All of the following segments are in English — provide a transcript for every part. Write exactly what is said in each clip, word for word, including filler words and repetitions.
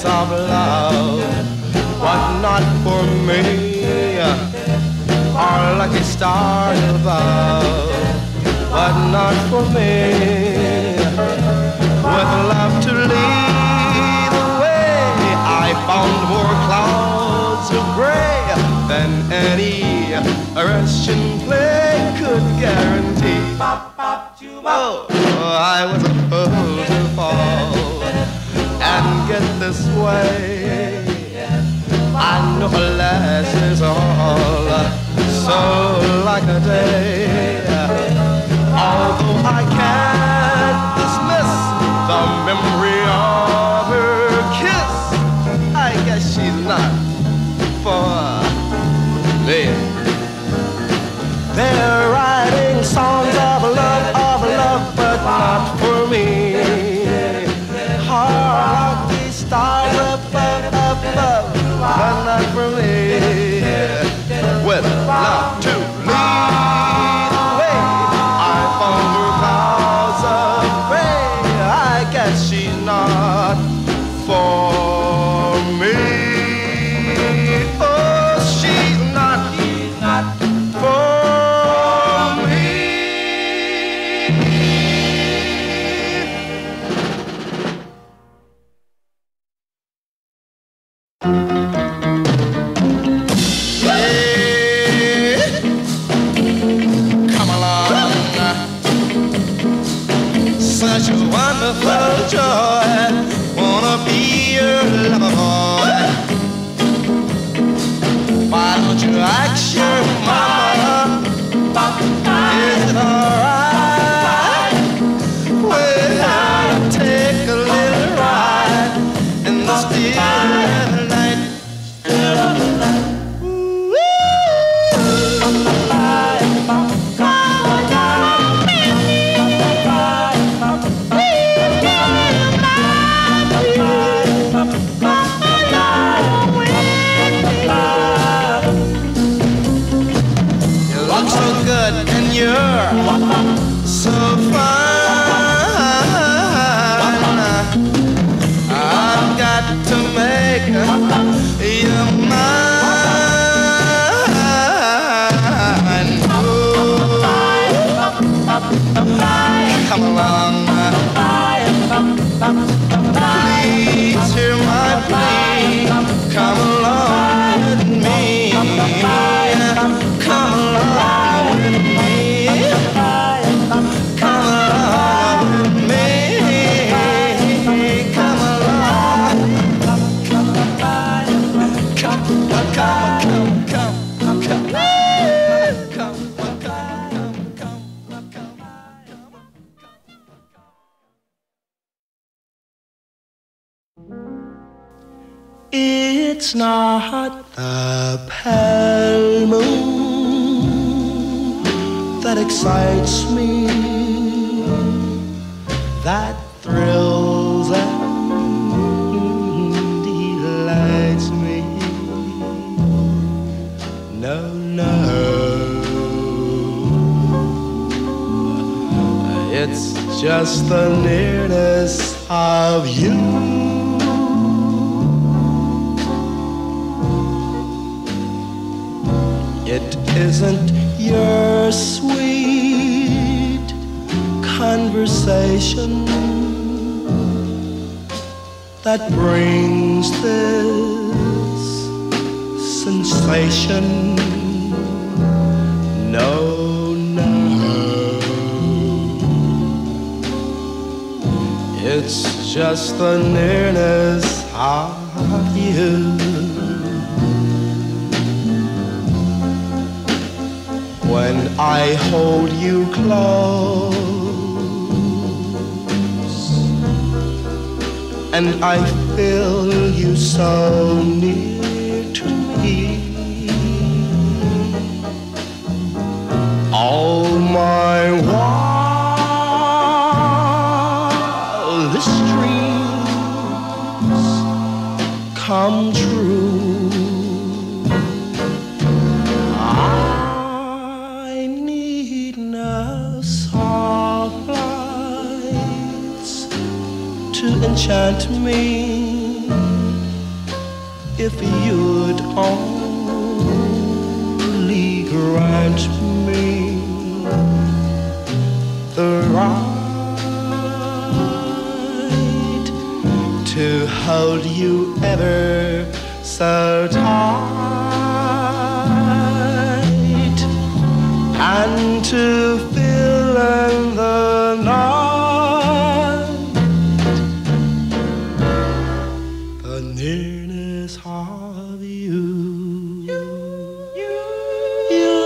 things of love, but not for me, our lucky stars above, but not for me, with love to lead the way, I found more clouds of gray than any Russian play could guarantee. Oh, I was a fool to fall and get this way. I know alas is all so like a day. Although I can't dismiss the memory of her kiss, I guess she's not for me. They're writing songs of love, of love, but not for me. Hard lucky stars above, above, but not for me. With love to lead the way, I found her clouds of gray. I guess she's not for me. Oh, she's not, she's not for me. Such a wonderful joy, wanna be your lover boy. Why don't you ask your mama, is it alright? We're gonna take a little ride in the still of night. Woo! So fine, I've got to make you mine. Oh, come along, please hear my plea. Come along with me, come along with me. It's not the pale moon that excites me, that thrills and delights me. No, no, it's just the nearness of you. It isn't your sweet conversation that brings this sensation. No, no, it's just the nearness of you. When I hold you close and I feel you so near to me, all my wildest dreams come true. Enchant me if you'd only grant me the right to hold you ever so tight, and to fill in the night, the nearness of you. You, you, you.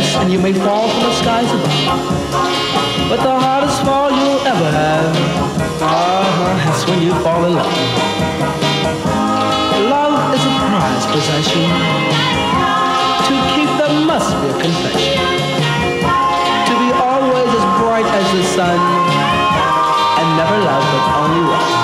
crash, and you may fall from the skies above, but the hardest fall you'll ever have, uh-huh, that's when you fall in love. Love is a prized possession. To keep that must be a confession. To be always as bright as the sun, and never love but only one.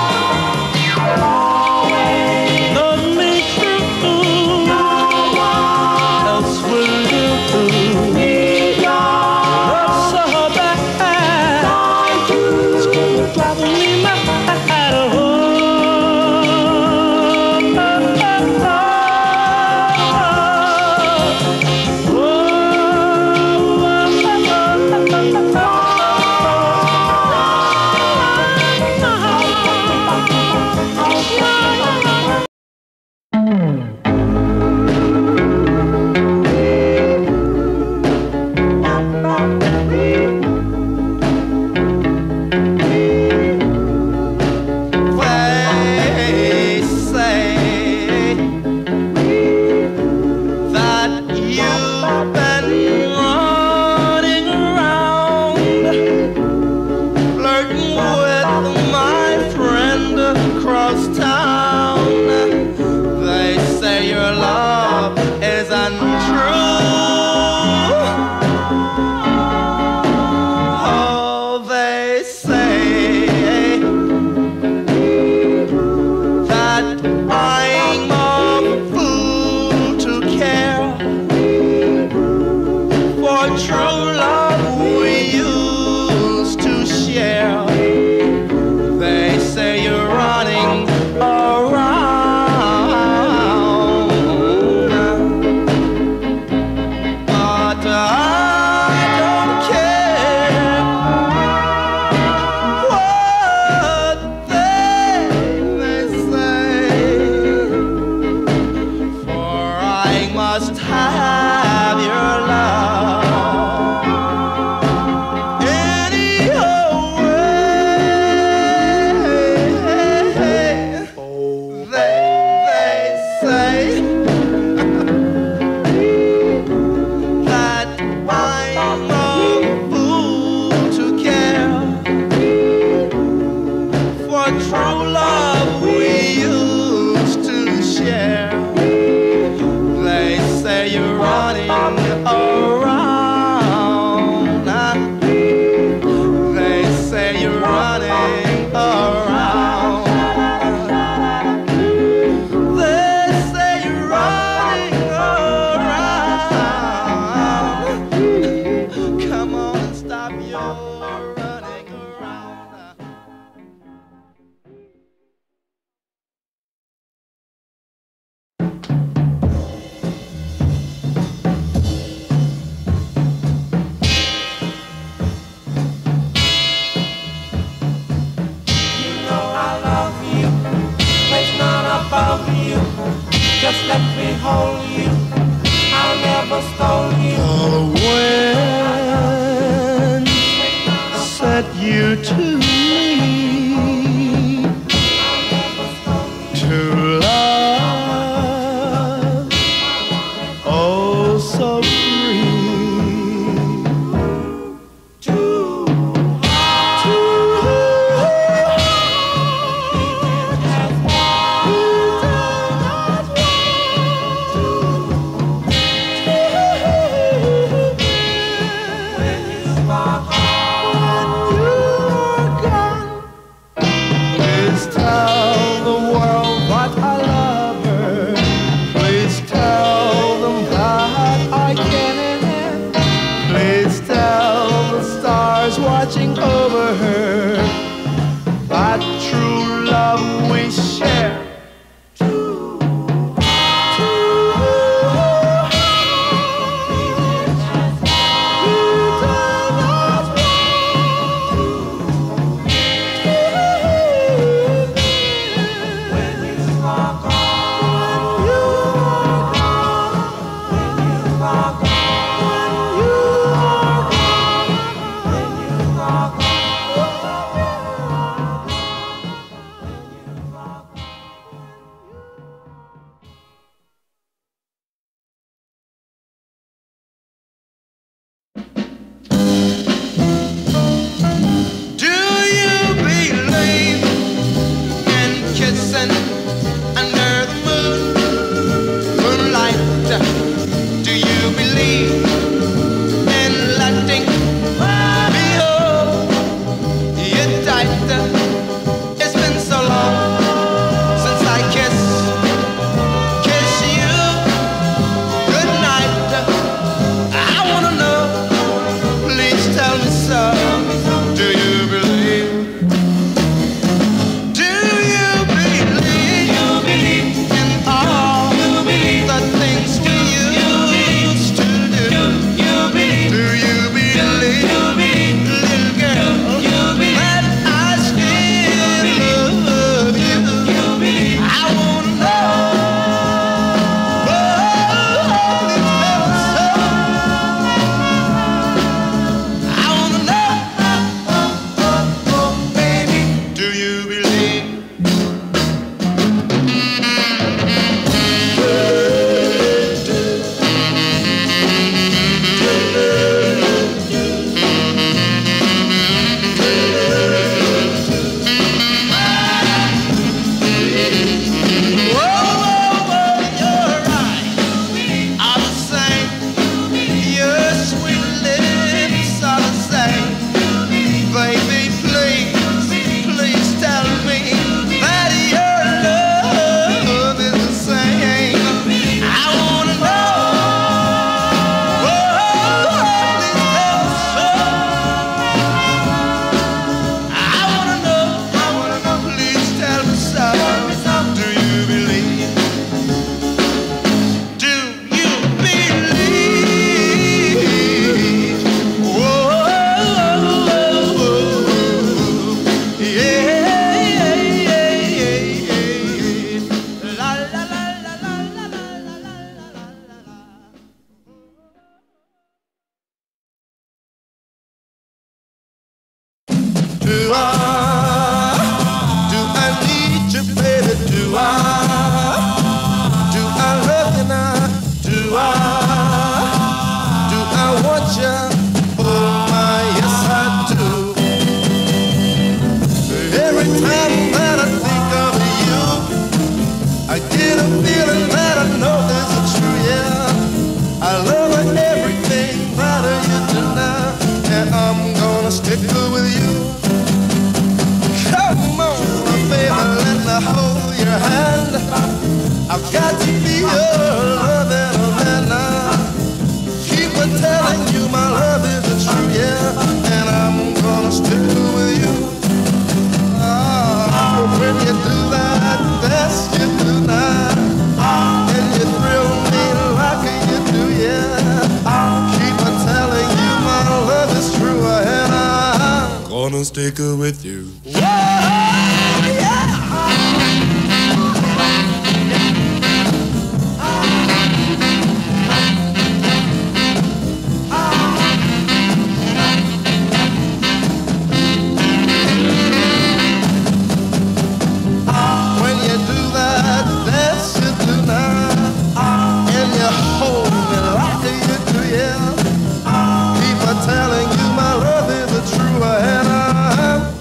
Sticker with you.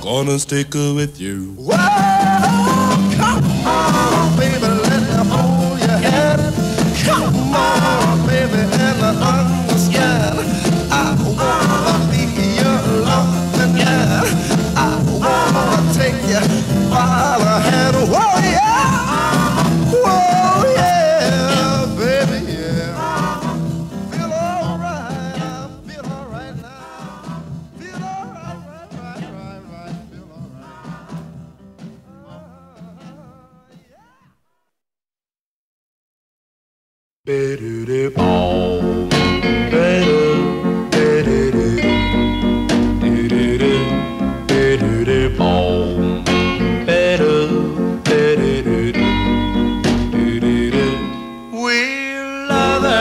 Gonna stick with you. Whoa, come on, baby, let me hold your hand. Come on, baby, and I understand. I wanna be your loving man. I wanna take you by the hand. Whoa, yeah, whoa, yeah, baby, yeah. Feel alright, feel alright now, feel alright, right, right, right, right. Be-do-do-do, be-do, be-do-do, do-do-do, be-do-do, be-do, be-do-do, do-do-do. We'll love her,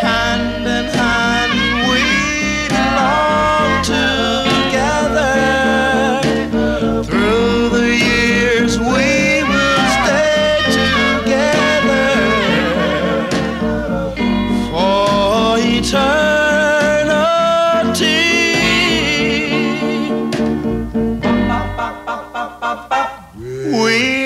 hand in hand, we'll love together, through the years we will stay together for eternity. We